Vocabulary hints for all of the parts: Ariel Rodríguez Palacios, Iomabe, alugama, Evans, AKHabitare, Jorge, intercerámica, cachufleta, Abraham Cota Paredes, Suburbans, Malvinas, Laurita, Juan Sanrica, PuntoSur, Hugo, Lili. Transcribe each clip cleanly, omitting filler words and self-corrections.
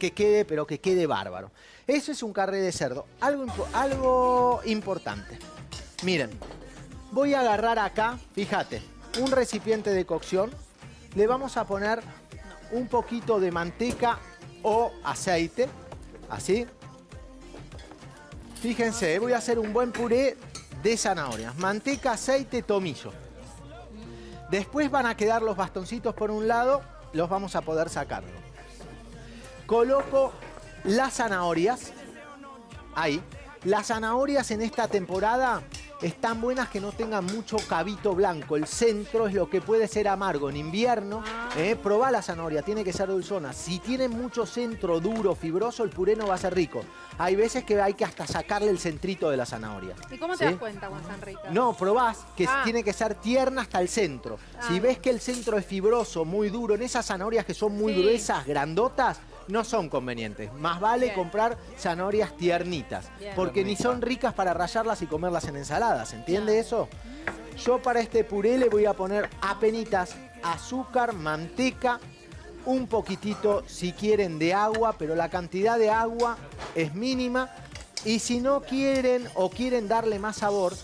que quede, pero que quede bárbaro. Eso es un carré de cerdo. Algo importante. Miren, voy a agarrar acá, fíjate, un recipiente de cocción. Le vamos a poner un poquito de manteca o aceite, así. Fíjense, voy a hacer un buen puré de zanahorias. Manteca, aceite, tomillo. Después van a quedar los bastoncitos por un lado, los vamos a poder sacar. Coloco las zanahorias, ahí. Las zanahorias en esta temporada están buenas que no tengan mucho cabito blanco. El centro es lo que puede ser amargo en invierno. Probá la zanahoria, tiene que ser dulzona. Si tiene mucho centro duro, fibroso, el puré no va a ser rico. Hay veces que hay que hasta sacarle el centrito de la zanahoria. ¿Y cómo te das cuenta, Juan Sanrica? No, probás que tiene que ser tierna hasta el centro. Si ves que el centro es fibroso, muy duro, en esas zanahorias que son muy gruesas, grandotas, no son convenientes. Más vale comprar zanahorias tiernitas, porque ni son ricas para rallarlas y comerlas en ensaladas. ¿Entiende eso? Yo para este puré le voy a poner apenitas azúcar, manteca, un poquitito, si quieren, de agua, pero la cantidad de agua es mínima. Y si no quieren o quieren darle más sabor,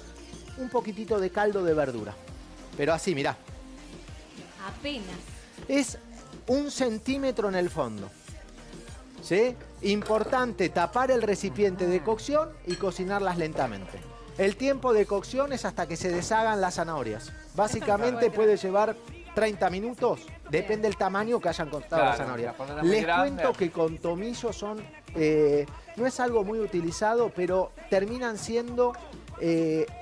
un poquitito de caldo de verdura. Pero así, mirá. Apenas. Es 1 centímetro en el fondo. ¿Sí? Importante tapar el recipiente de cocción y cocinarlas lentamente. El tiempo de cocción es hasta que se deshagan las zanahorias. Básicamente puede llevar 30 minutos, depende del tamaño que hayan cortado las zanahorias. Les cuento que con tomillo son, no es algo muy utilizado, pero terminan siendo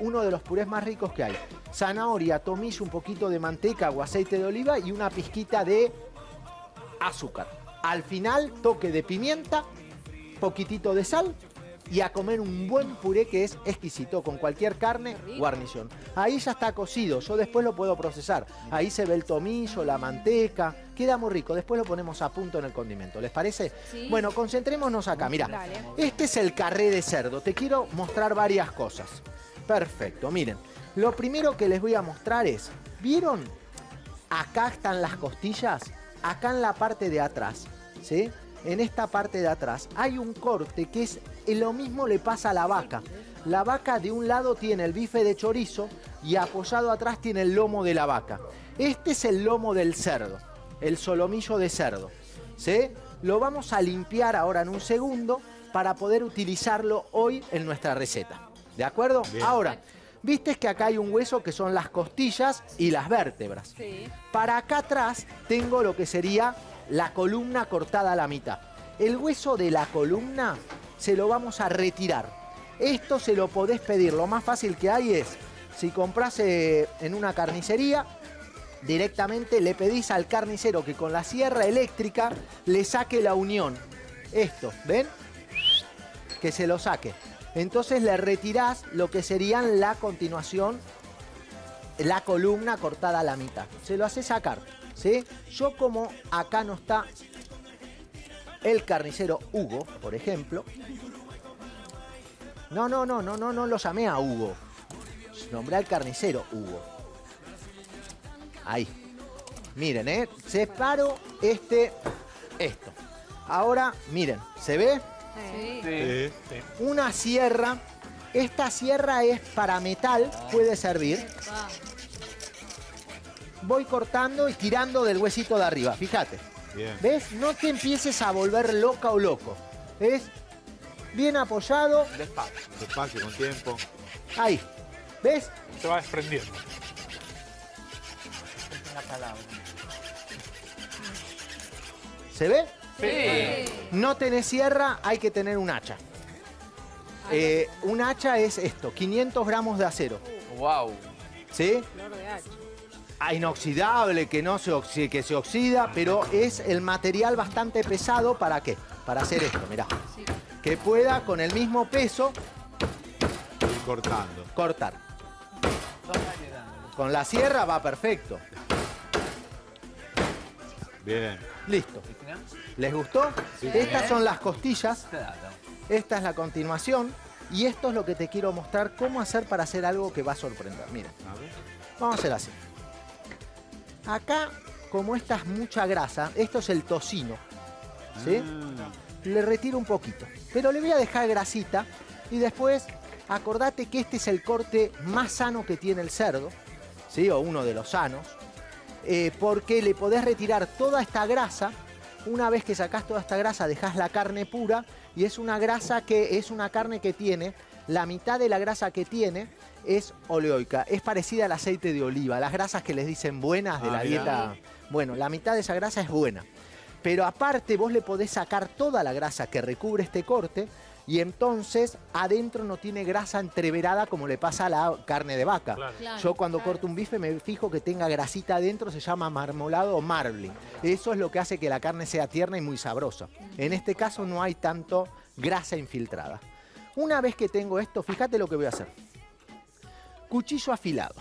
uno de los purés más ricos que hay. Zanahoria, tomillo, un poquito de manteca o aceite de oliva y una pizquita de azúcar. Al final, toque de pimienta, poquitito de sal y a comer un buen puré que es exquisito, con cualquier carne, guarnición. Ahí ya está cocido, yo después lo puedo procesar. Ahí se ve el tomillo, la manteca, queda muy rico. Después lo ponemos a punto en el condimento, ¿les parece? Sí. Bueno, concentrémonos acá, mirá. Este es el carré de cerdo, te quiero mostrar varias cosas. Perfecto, miren. Lo primero que les voy a mostrar es, ¿vieron? Acá están las costillas, acá en la parte de atrás. ¿Sí? En esta parte de atrás hay un corte que es lo mismo le pasa a la vaca. La vaca de un lado tiene el bife de chorizo y apoyado atrás tiene el lomo de la vaca. Este es el lomo del cerdo, el solomillo de cerdo. ¿Sí? Lo vamos a limpiar ahora en un segundo para poder utilizarlo hoy en nuestra receta. ¿De acuerdo? Bien. Ahora, viste que acá hay un hueso que son las costillas y las vértebras. Sí. Para acá atrás tengo lo que sería la columna cortada a la mitad. El hueso de la columna se lo vamos a retirar. Esto se lo podés pedir. Lo más fácil que hay es, si compras en una carnicería, directamente le pedís al carnicero que con la sierra eléctrica le saque la unión. Esto, ¿ven? Que se lo saque. Entonces le retirás lo que serían la continuación, la columna cortada a la mitad. Se lo hacés sacar. ¿Sí? Yo como acá no está el carnicero Hugo, por ejemplo. No lo llamé a Hugo. Nombré al carnicero Hugo. Ahí. Miren, separo esto. Ahora, miren, ¿se ve? Sí. Una sierra. Esta sierra es para metal, puede servir. Voy cortando y tirando del huesito de arriba, fíjate. Bien. ¿Ves? No te empieces a volver loca o loco. ¿Ves? Bien apoyado. Despacio, con tiempo. Ahí. ¿Ves? Se va desprendiendo. ¿Se ve? Sí. No tenés sierra, hay que tener un hacha. Un hacha es esto, 500 gramos de acero. Wow. ¿Sí? Flor de hacha. Inoxidable, que no se oxida, pero es el material bastante pesado. ¿Para qué? Para hacer esto, mirá. Sí. Que pueda con el mismo peso cortar. Con la sierra va perfecto. Bien. Listo. ¿Les gustó? Sí. Estas son las costillas. Esta es la continuación. Y esto es lo que te quiero mostrar, cómo hacer para hacer algo que va a sorprender. Mira. Vamos a hacer así. Acá, como esta es mucha grasa, esto es el tocino. ¿sí? Le retiro un poquito, pero le voy a dejar grasita y después acordate que este es el corte más sano que tiene el cerdo, ¿sí? O uno de los sanos, porque le podés retirar toda esta grasa. Una vez que sacás toda esta grasa, dejás la carne pura y es una grasa que es una carne que tiene, la mitad de la grasa que tiene es oleoica, es parecida al aceite de oliva, las grasas que les dicen buenas de la dieta. Bueno, la mitad de esa grasa es buena. Pero aparte vos le podés sacar toda la grasa que recubre este corte y entonces adentro no tiene grasa entreverada como le pasa a la carne de vaca. Claro. Yo cuando corto un bife me fijo que tenga grasita adentro, se llama marmolado o marbling. Eso es lo que hace que la carne sea tierna y muy sabrosa. En este caso no hay tanto grasa infiltrada. Una vez que tengo esto, fíjate lo que voy a hacer. Cuchillo afilado.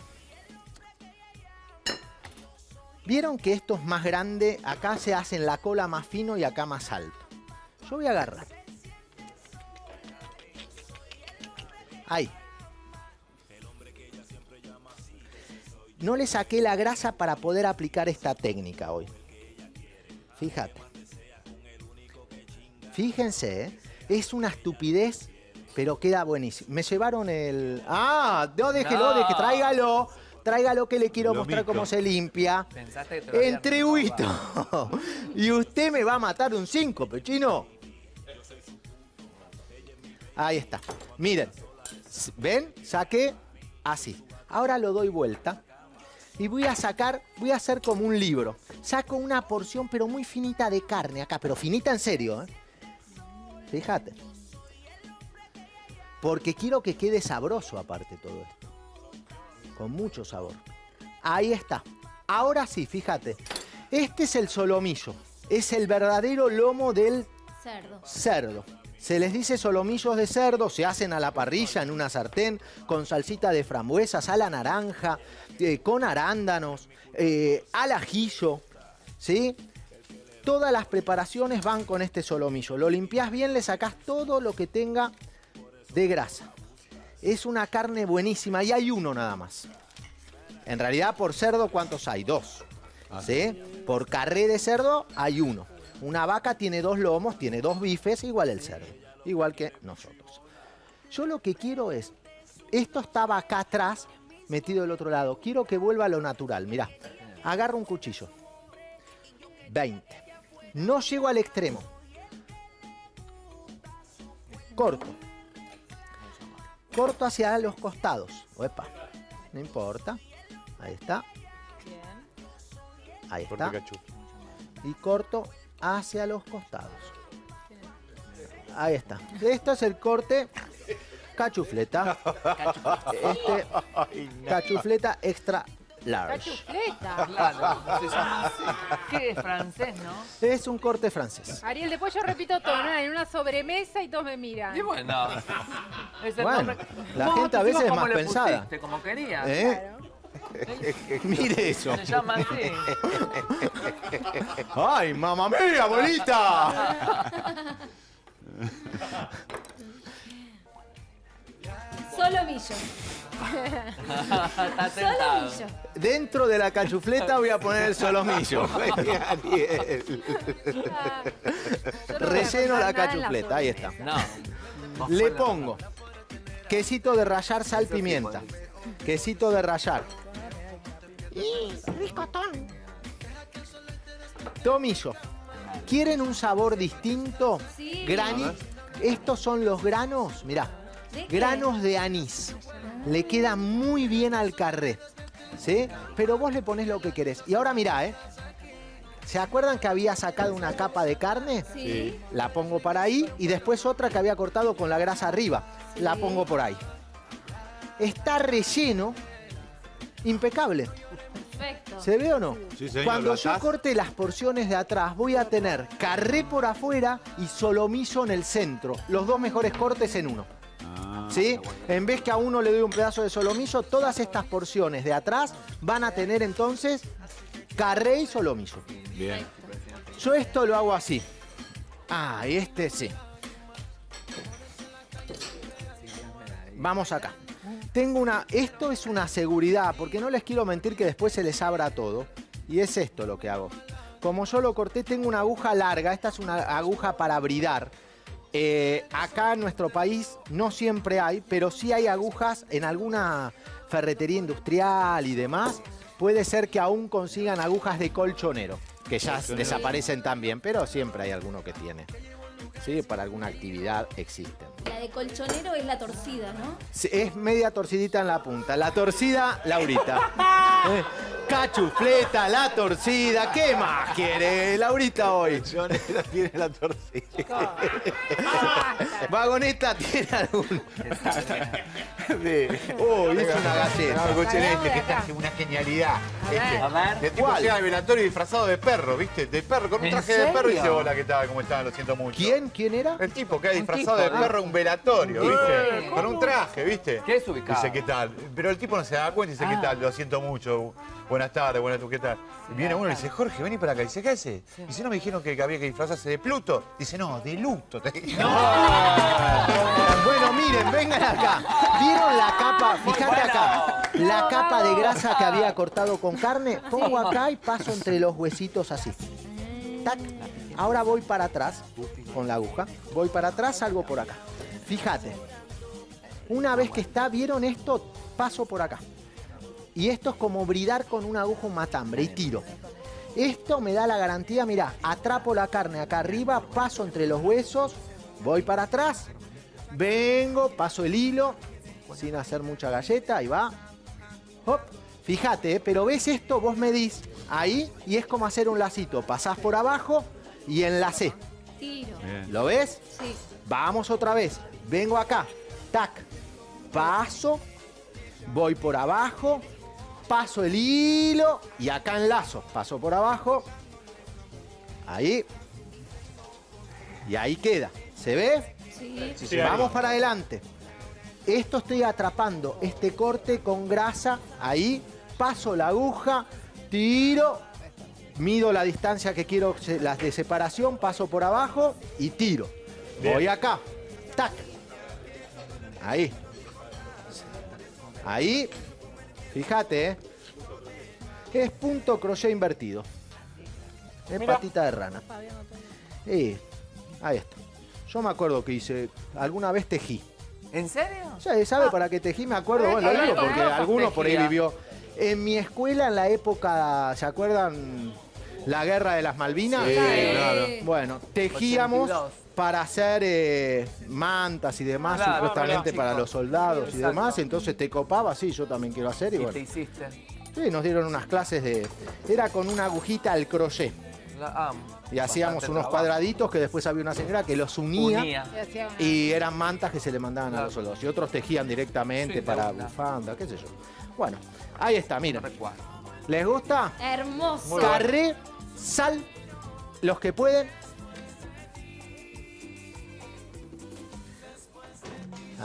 Vieron que esto es más grande, acá se hacen la cola más fino y acá más alto. Yo voy a agarrar. Ahí. No le saqué la grasa para poder aplicar esta técnica hoy. Fíjate. Fíjense, ¿eh? Es una estupidez, pero queda buenísimo. Me llevaron el... ¡Ah! No, déjelo, no. Tráigalo. Tráigalo que le quiero mostrar cómo se limpia. Pensaste que te lo había entreguito. Y usted me va a matar un 5, Pechino. Ahí está. Miren. ¿Ven? Saqué así. Ahora lo doy vuelta. Y voy a sacar, voy a hacer como un libro. Saco una porción, pero muy finita de carne acá. Pero finita en serio, ¿eh? Fíjate. Porque quiero que quede sabroso aparte todo esto. Con mucho sabor. Ahí está. Ahora sí, fíjate. Este es el solomillo. Es el verdadero lomo del cerdo. Se les dice solomillos de cerdo. Se hacen a la parrilla en una sartén con salsita de frambuesas, a la naranja, con arándanos, al ajillo. ¿Sí? Todas las preparaciones van con este solomillo. Lo limpiás bien, le sacás todo lo que tenga de grasa. Es una carne buenísima y hay uno nada más. En realidad, por cerdo, ¿cuántos hay? 2. ¿Sí? Por carré de cerdo hay 1. Una vaca tiene 2 lomos, tiene 2 bifes, igual el cerdo. Igual que nosotros. Yo lo que quiero es... Esto estaba acá atrás, metido del otro lado. Quiero que vuelva a lo natural. Mirá, agarro un cuchillo. 20. No llego al extremo. Corto. Corto hacia los costados. Opa, no importa. Ahí está. Ahí está. Y corto hacia los costados. Ahí está. Este es el corte cachufleta. Cachufleta extra large. Cachufleta. Claro. ¿Qué es francés, no? Es un corte francés. Ariel, después yo repito tonada en una sobremesa y todos me miran. Y bueno. Bueno, la gente a veces es más pensada. Pusiste, como querías. ¿Eh? Claro. Mire eso. Se llama así. ¡Ay, mamá mía, abuelita! Solomillo. Solomillo. Dentro de la cachufleta voy a poner el solomillo. No relleno la cachufleta, ahí está. No. Le pongo quesito de rallar, sal, pimienta. Quesito de rallar. ¡Y ricotón! Tomillo. ¿Quieren un sabor distinto? Sí. Granny. Estos son los granos, mirá. Granos de anís. Le queda muy bien al carré. ¿Sí? Pero vos le ponés lo que querés. Y ahora mirá, ¿eh? ¿Se acuerdan que había sacado una capa de carne? Sí. La pongo para ahí y después otra que había cortado con la grasa arriba. Sí. La pongo por ahí. Está relleno, impecable. Perfecto. ¿Se ve o no? Sí, señor. Cuando yo corte las porciones de atrás voy a tener carré por afuera y solomillo en el centro. Los 2 mejores cortes en uno. ¿Sí? En vez que a uno le doy un pedazo de solomillo, todas estas porciones de atrás van a tener entonces carré y solomillo. Bien. Yo esto lo hago así. Ah, y este sí. Vamos acá. Tengo una... Esto es una seguridad, porque no les quiero mentir que después se les abra todo. Y es esto lo que hago. Como yo lo corté, tengo una aguja larga. Esta es una aguja para bridar. Acá en nuestro país no siempre hay, pero sí hay agujas en alguna ferretería industrial y demás. Puede ser que aún consigan agujas de colchonero, que ya desaparecen también, pero siempre hay alguno que tiene. Sí, para alguna actividad existen. La de colchonero es la torcida, ¿no? Sí, es media torcidita en la punta. La torcida, Laurita. Cachufleta, la torcida. ¿Qué más quiere Laurita hoy? Colchonera tiene la torcida. Vagoneta tiene alguna. Hizo una galleta. No, escuchen que traje una genialidad. Este tipo llega al velatorio disfrazado de perro, ¿viste? De perro, con un traje de perro y dice, hola, ¿qué tal? ¿Cómo están? Lo siento mucho. ¿Quién era? El tipo que era disfrazado de perro en un velatorio, ¿viste? Con un traje, ¿viste? ¿Qué es ubicado? Dice, ¿qué tal? Pero el tipo no se da cuenta y dice, ¿qué tal? Lo siento mucho. Buenas tardes, ¿qué tal? Y viene uno y dice, Jorge, vení para acá. Y dice, ¿qué hace? Y dice, ¿no me dijeron que había que disfrazarse de Pluto? Dice, no, de luto. Bueno, miren, vengan acá. ¿Vieron la capa? Fíjate acá. La capa de grasa que había cortado con carne. Pongo acá y paso entre los huesitos así. Tac. Ahora voy para atrás con la aguja. Voy para atrás, salgo por acá. Fíjate. Una vez que está, ¿vieron esto? Paso por acá. Y esto es como bridar con una aguja, un matambre, y tiro. Esto me da la garantía, mirá, atrapo la carne acá arriba, paso entre los huesos, voy para atrás, vengo, paso el hilo, sin hacer mucha galleta, ahí va. Hop. Fíjate, pero ves esto, vos medís ahí, y es como hacer un lacito. Pasás por abajo y enlacé. Tiro. Bien. ¿Lo ves? Sí. Vamos otra vez. Vengo acá, tac, paso, voy por abajo, paso el hilo y acá enlazo. Paso por abajo. Ahí. Y ahí queda. ¿Se ve? Sí. Sí, vamos para adelante. Esto estoy atrapando. Este corte con grasa. Ahí. Paso la aguja. Tiro. Mido la distancia que quiero, las de separación. Paso por abajo y tiro. Bien. Voy acá. Tac. Ahí. Ahí. Fíjate, ¿eh? Es punto crochet invertido. Es patita de rana. Sí, ahí está. Yo me acuerdo que hice, alguna vez tejí. ¿En serio? Sí, ¿sabe para qué tejí? Me acuerdo, bueno, lo digo porque alguno por ahí vivió. En mi escuela, en la época, ¿se acuerdan? La guerra de las Malvinas. Sí, claro. Bueno, tejíamos 82. Para hacer mantas y demás, claro, supuestamente para los soldados, sí, y demás. Entonces te copaba, sí, yo también quiero hacer. Y bueno, te hiciste. Sí, nos dieron unas clases de... Era con una agujita al crochet. Y hacíamos unos cuadraditos que después había una señora que los unía. Y eran mantas que se le mandaban, claro, a los soldados. Y otros tejían directamente, sí, para bufanda, qué sé yo. Bueno, ahí está, miren. ¿Les gusta? Hermoso. Carré, sal, los que pueden.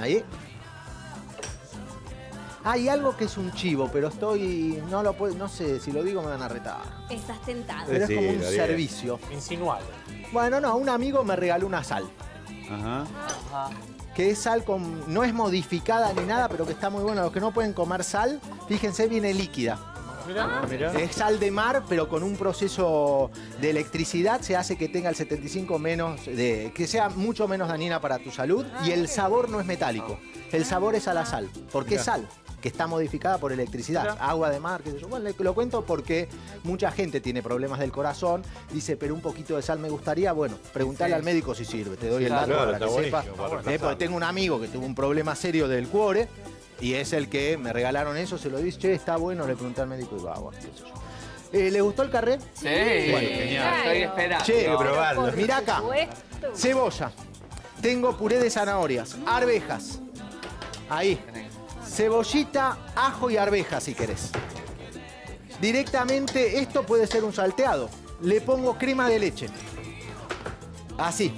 Ahí. Hay algo que es un chivo, pero estoy... No lo puedo, no sé, si lo digo me van a retar. Estás tentado. Pero sí, es como un servicio. Insinuado. Bueno, no, un amigo me regaló una sal. Ajá. Ajá. Que es sal con... No es modificada ni nada, pero que está muy buena. Los que no pueden comer sal, fíjense, viene líquida. Mirá, mirá. Es sal de mar, pero con un proceso de electricidad se hace que tenga el 75 menos de... que sea mucho menos dañina para tu salud. Y el sabor no es metálico. El sabor es a la sal. Porque es sal que está modificada por electricidad. Mirá. Agua de mar, qué sé yo. Bueno, lo cuento porque mucha gente tiene problemas del corazón. Dice, pero un poquito de sal me gustaría. Bueno, preguntale al médico si sirve. Te doy el dato, claro, para que sepas. Porque tengo un amigo que tuvo un problema serio del cuore. Y es el que me regalaron eso, se lo dice, che, está bueno, le pregunté al médico y va, bueno, qué sé yo. ¿Le gustó el carré? Sí, bueno, genial, estoy esperando. Che, no, probarlo. Mirá acá, cebolla, tengo puré de zanahorias, arvejas, ahí, cebollita, ajo y arvejas si querés. Directamente, esto puede ser un salteado, le pongo crema de leche, así.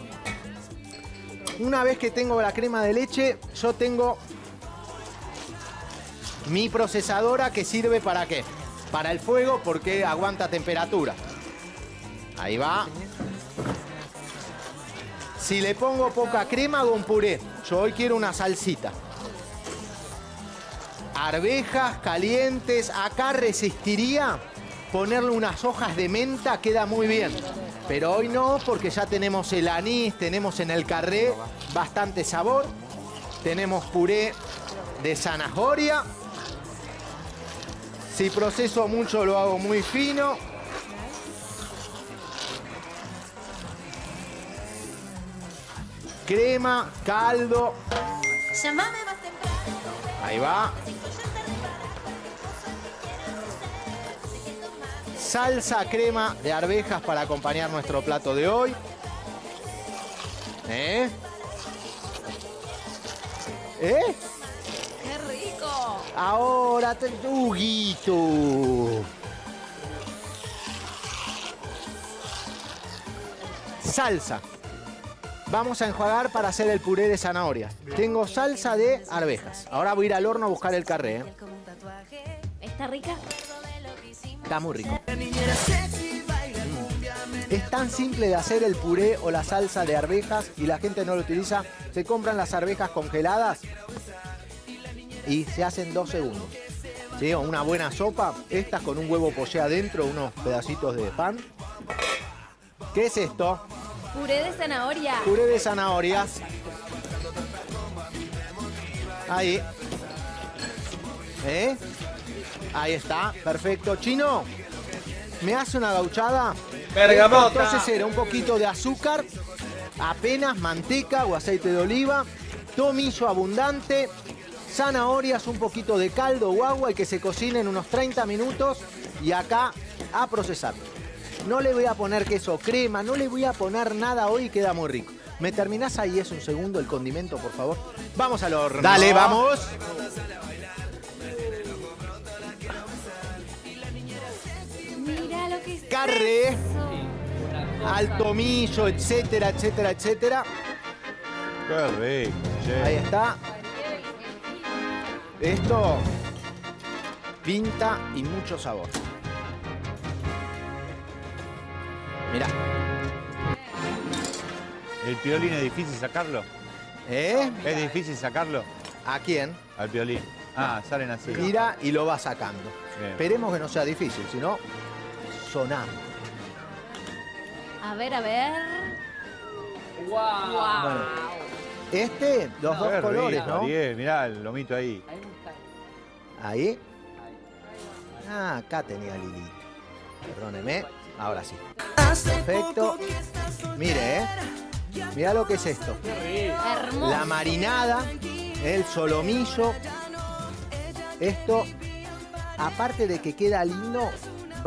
Una vez que tengo la crema de leche, yo tengo... mi procesadora, que sirve para qué? Para el fuego, porque aguanta temperatura. Ahí va. Si le pongo poca crema, hago un puré. Yo hoy quiero una salsita. Arvejas calientes. Acá resistiría ponerle unas hojas de menta queda muy bien. Pero hoy no, porque ya tenemos el anís, tenemos en el carré bastante sabor. Tenemos puré de zanahoria. Si proceso mucho, lo hago muy fino. Crema, caldo. Llamame más temprano. Ahí va. Salsa crema de arvejas para acompañar nuestro plato de hoy. ¡Qué rico! Ahora, Huguito. Salsa. Vamos a enjuagar para hacer el puré de zanahoria. Tengo salsa de arvejas. Ahora voy a ir al horno a buscar el carré. ¿Está rica? Está muy rico. Es tan simple de hacer el puré o la salsa de arvejas y la gente no lo utiliza. Se compran las arvejas congeladas y se hacen 2 segundos. ¿Sí? O una buena sopa. Estas con un huevo poché adentro, unos pedacitos de pan. ¿Qué es esto? Puré de zanahoria. Puré de zanahorias. Ahí. Ahí está. Perfecto. Chino, ¿me hace una gauchada? Bergamota. Entonces era un poquito de azúcar, apenas manteca o aceite de oliva, tomillo abundante, zanahorias, un poquito de caldo o agua y que se cocinen unos 30 minutos y acá a procesar. No le voy a poner queso crema, no le voy a poner nada hoy, queda muy rico. ¿Me terminás ahí es un segundo el condimento, por favor? Vamos al horno. Dale, vamos. Mira lo que es. Carré, al tomillo, etcétera, etcétera, etcétera. Qué rico. Ahí está. Esto pinta y mucho sabor. Mirá. ¿El piolín es difícil sacarlo? ¿Es difícil sacarlo? ¿A quién? Al piolín. Ah, salen así. Gira y lo va sacando. Bien. Esperemos que no sea difícil, sino sonando. A ver, a ver. ¡Guau! Wow. Bueno, los dos colores, ¿no? Bien, mirá el lomito ahí. ¿Ahí? Ah, acá tenía Lili. Perdóneme. Ahora sí. Perfecto. Mire, mirá lo que es esto. La marinada, el solomillo. Esto, aparte de que queda lindo,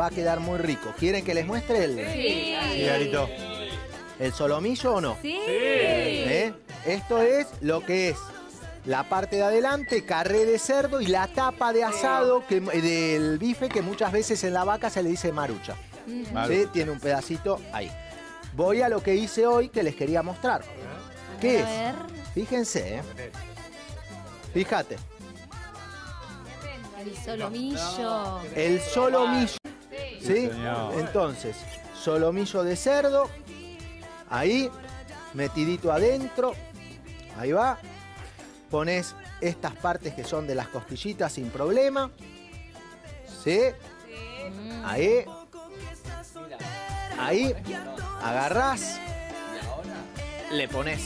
va a quedar muy rico. ¿Quieren que les muestre el? Sí. Cigarito. ¿El solomillo o no? Sí. Esto es lo que es la parte de adelante, carré de cerdo y la tapa de asado del bife que muchas veces en la vaca se le dice marucha. Sí, tiene un pedacito ahí. Voy a lo que hice hoy que les quería mostrar. ¿Qué es? Fíjense, fíjate. El solomillo. El solomillo. ¿Sí? Entonces, solomillo de cerdo. Ahí, metidito adentro. Ahí va. Pones estas partes que son de las costillitas sin problema. ¿Sí? Ahí. Ahí agarrás, le pones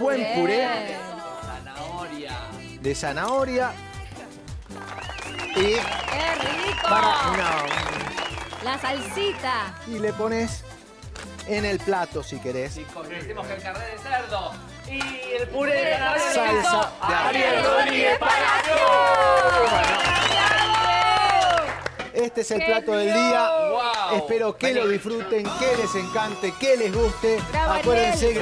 buen puré de zanahoria y la salsita. Y le pones en el plato si querés. Y convertimos el carré de cerdo y el puré de zanahoria. Salsa de Ariel Rodríguez Palacios. Este es el plato del día. Espero que lo disfruten, que les encante, que les guste. Acuérdense.